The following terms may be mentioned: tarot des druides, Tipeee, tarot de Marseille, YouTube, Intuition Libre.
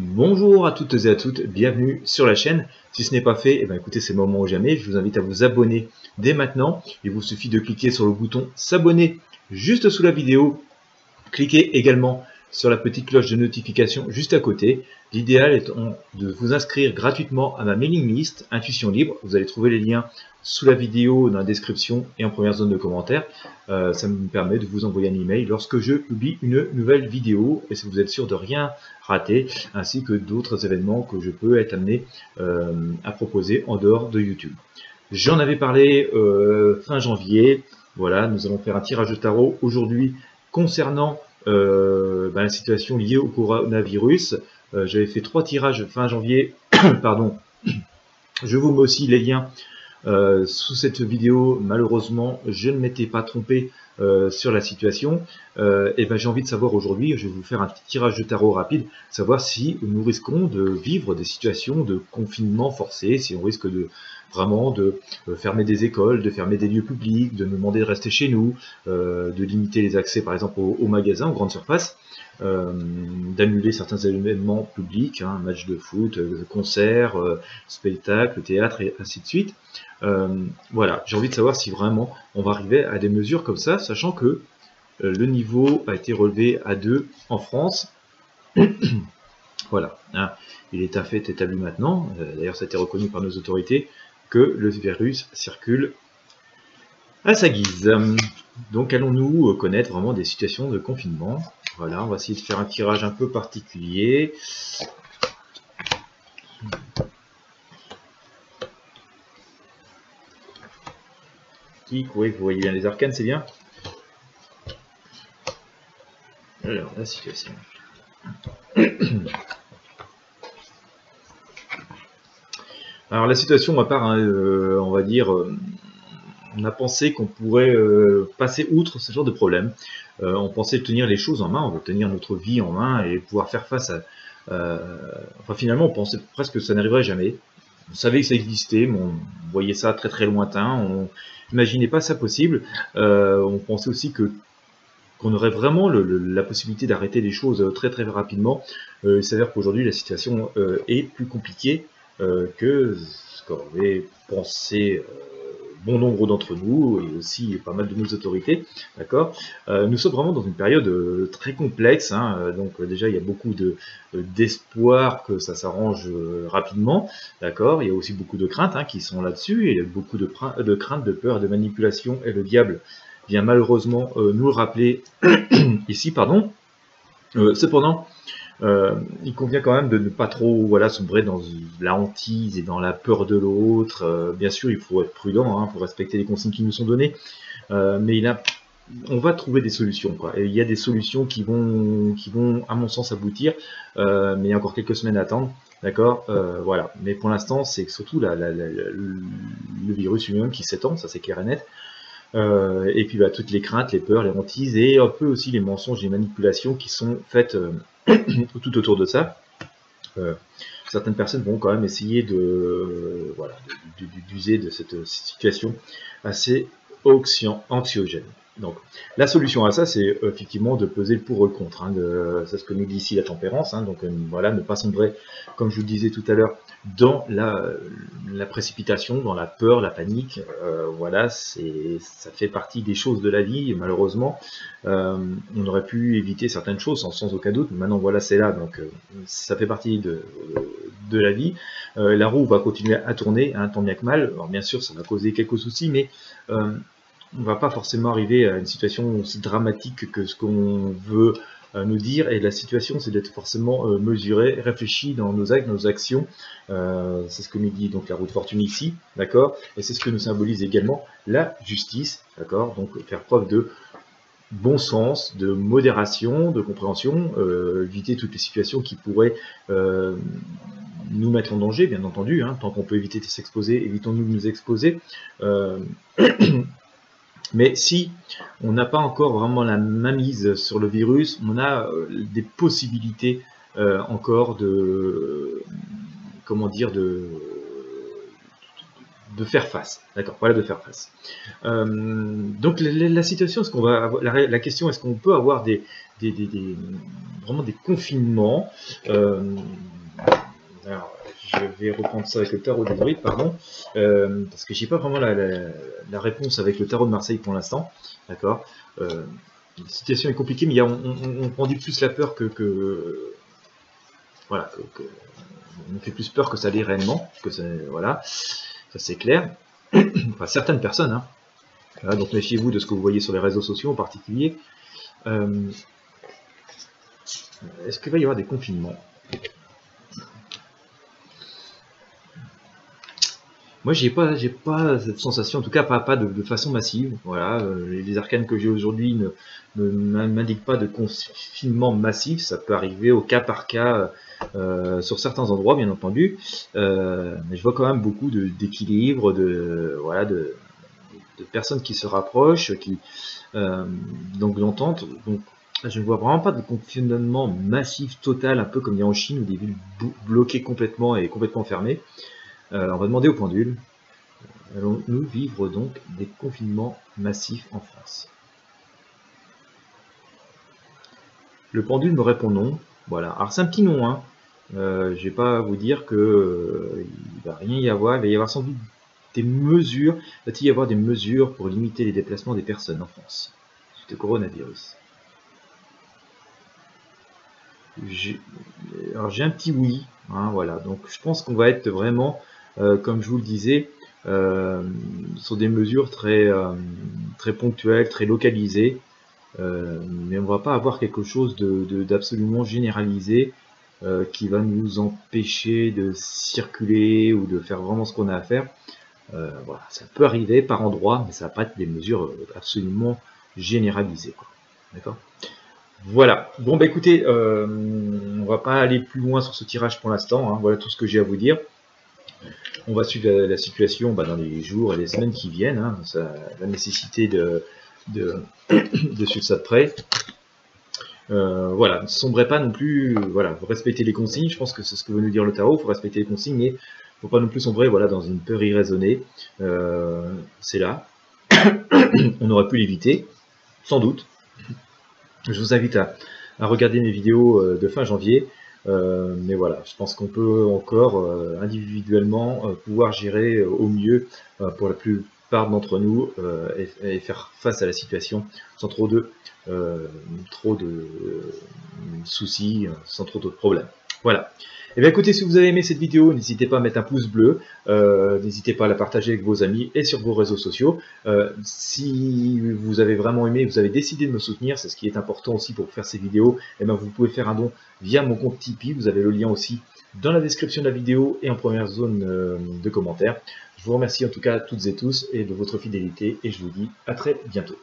Bonjour à toutes et à toutes, bienvenue sur la chaîne. Si ce n'est pas fait, eh bien écoutez, c'est le moment ou jamais. Je vous invite à vous abonner dès maintenant. Il vous suffit de cliquer sur le bouton s'abonner juste sous la vidéo. Cliquez également sur la petite cloche de notification juste à côté. L'idéal est de vous inscrire gratuitement à ma mailing list Intuition Libre. Vous allez trouver les liens sous la vidéo, dans la description et en première zone de commentaires. Ça me permet de vous envoyer un email lorsque je publie une nouvelle vidéo et si vous êtes sûr de rien rater, ainsi que d'autres événements que je peux être amené à proposer en dehors de YouTube. J'en avais parlé fin janvier. Voilà, nous allons faire un tirage de tarot aujourd'hui concernant la situation liée au coronavirus. J'avais fait 3 tirages fin janvier. Pardon. Je vous mets aussi les liens sous cette vidéo. Malheureusement, je ne m'étais pas trompé sur la situation. Et ben, j'ai envie de savoir aujourd'hui, je vais vous faire un petit tirage de tarot rapide, savoir si nous risquons de vivre des situations de confinement forcé, si on risque de vraiment de fermer des écoles, de fermer des lieux publics, de nous demander de rester chez nous, de limiter les accès par exemple aux magasins, aux grandes surfaces, d'annuler certains événements publics, hein, matchs de foot, concerts, spectacles, théâtre et ainsi de suite. Voilà, j'ai envie de savoir si vraiment on va arriver à des mesures comme ça, sachant que le niveau a été relevé à 2 en France. Voilà, hein, il est un fait établi maintenant, d'ailleurs ça a été reconnu par nos autorités, que le virus circule à sa guise. Donc allons-nous connaître vraiment des situations de confinement? Voilà, on va essayer de faire un tirage un peu particulier. Oui, vous voyez bien les arcanes, c'est bien. Alors, la situation. Alors la situation, à part, hein, on va dire, on a pensé qu'on pourrait passer outre ce genre de problème. On pensait tenir les choses en main, on veut tenir notre vie en main et pouvoir faire face à... enfin finalement, on pensait presque que ça n'arriverait jamais. On savait que ça existait, mais on voyait ça très très lointain, on n'imaginait pas ça possible. On pensait aussi que... qu'on aurait vraiment la possibilité d'arrêter les choses très très rapidement. Il s'avère qu'aujourd'hui la situation est plus compliquée que ce qu'aurait pensé bon nombre d'entre nous et aussi pas mal de nos autorités. D'accord. Nous sommes vraiment dans une période très complexe, hein, donc déjà il y a beaucoup d'espoir que ça s'arrange rapidement. D'accord. Il y a aussi beaucoup de craintes, hein, qui sont là-dessus, et beaucoup de craintes, de peur, de manipulation et le diable bien malheureusement nous le rappeler ici, pardon. Cependant, il convient quand même de ne pas trop, voilà, sombrer dans la hantise et dans la peur de l'autre. Bien sûr, il faut être prudent, hein, faut respecter les consignes qui nous sont données, mais on va trouver des solutions, quoi. Et il y a des solutions qui vont à mon sens aboutir, mais il y a encore quelques semaines à attendre. D'accord, voilà. Mais pour l'instant, c'est surtout le virus lui-même qui s'étend, ça c'est clair et net. Et puis bah, toutes les craintes, les peurs, les hantises et un peu aussi les mensonges, les manipulations qui sont faites tout autour de ça. Certaines personnes vont quand même essayer d'user de cette situation assez anxiogène. Donc la solution à ça, c'est effectivement de peser le pour et le contre, hein, c'est ce que nous dit ici la tempérance, hein, donc voilà, ne pas sombrer, comme je vous le disais tout à l'heure, dans la précipitation, dans la peur, la panique. Voilà, ça fait partie des choses de la vie, et malheureusement, on aurait pu éviter certaines choses sans aucun doute, mais maintenant voilà, c'est là, donc ça fait partie de la vie. La roue va continuer à tourner, hein, tant bien que mal. Alors bien sûr, ça va causer quelques soucis, mais... on ne va pas forcément arriver à une situation aussi dramatique que ce qu'on veut nous dire, et la situation, c'est d'être forcément mesuré, réfléchi dans nos actes, nos actions. C'est ce que nous dit donc la roue de fortune ici, d'accord, et c'est ce que nous symbolise également la justice, d'accord, donc faire preuve de bon sens, de modération, de compréhension, éviter toutes les situations qui pourraient nous mettre en danger, bien entendu, hein, tant qu'on peut éviter de s'exposer, évitons-nous de nous exposer. Mais si on n'a pas encore vraiment la mainmise sur le virus, on a des possibilités encore de, comment dire, de faire face. D'accord, voilà, de faire face. Donc la situation, est-ce qu'on va avoir, la question, est-ce qu'on peut avoir vraiment des confinements? Alors, je vais reprendre ça avec le tarot des druides, pardon, parce que j'ai pas vraiment la réponse avec le tarot de Marseille pour l'instant. D'accord. La situation est compliquée, mais on prend plus la peur que voilà, on fait plus peur que ça l'est réellement, que ça, voilà, ça c'est clair. Enfin, certaines personnes, hein. Voilà, donc méfiez-vous de ce que vous voyez sur les réseaux sociaux en particulier. Est-ce qu'il va y avoir des confinements? Moi, j'ai pas cette sensation, en tout cas pas de façon massive. Voilà, les arcanes que j'ai aujourd'hui ne m'indiquent pas de confinement massif. Ça peut arriver au cas par cas sur certains endroits, bien entendu. Mais je vois quand même beaucoup d'équilibre, voilà, de personnes qui se rapprochent, qui donc d'entente. Donc, je ne vois vraiment pas de confinement massif total, un peu comme il y a en Chine où des villes bloquées complètement et complètement fermées. On va demander au pendule, allons-nous vivre donc des confinements massifs en France? Le pendule me répond non. Voilà, alors c'est un petit non, hein. Je ne vais pas vous dire qu'il ne va rien y avoir, il va y avoir sans doute des mesures, va-t-il y avoir des mesures pour limiter les déplacements des personnes en France suite au coronavirus? Alors j'ai un petit oui, hein, voilà, donc je pense qu'on va être vraiment, comme je vous le disais, sur des mesures très ponctuelles, très localisées, mais on ne va pas avoir quelque chose d'absolument généralisé qui va nous empêcher de circuler ou de faire vraiment ce qu'on a à faire. Voilà, ça peut arriver par endroit, mais ça ne va pas être des mesures absolument généralisées, quoi. D'accord ? Voilà, bon bah écoutez, on va pas aller plus loin sur ce tirage pour l'instant, hein. Voilà tout ce que j'ai à vous dire. On va suivre la situation dans les jours et les semaines qui viennent, hein. Ça, la nécessité de suivre ça de près. Voilà, ne sombrez pas non plus, voilà, vous respectez les consignes, je pense que c'est ce que veut nous dire le tarot, il faut respecter les consignes, mais il ne faut pas non plus sombrer, voilà, dans une peur irraisonnée. C'est là, on aurait pu l'éviter, sans doute. Je vous invite à regarder mes vidéos de fin janvier, mais voilà, je pense qu'on peut encore individuellement pouvoir gérer au mieux pour la plupart d'entre nous et faire face à la situation sans trop de soucis, sans trop de problèmes. Voilà. Et bien écoutez, si vous avez aimé cette vidéo, n'hésitez pas à mettre un pouce bleu, n'hésitez pas à la partager avec vos amis et sur vos réseaux sociaux. Si vous avez vraiment aimé, vous avez décidé de me soutenir, c'est ce qui est important aussi pour faire ces vidéos, et bien vous pouvez faire un don via mon compte Tipeee, vous avez le lien aussi dans la description de la vidéo et en première zone de commentaires. Je vous remercie en tout cas toutes et tous et de votre fidélité, et je vous dis à très bientôt.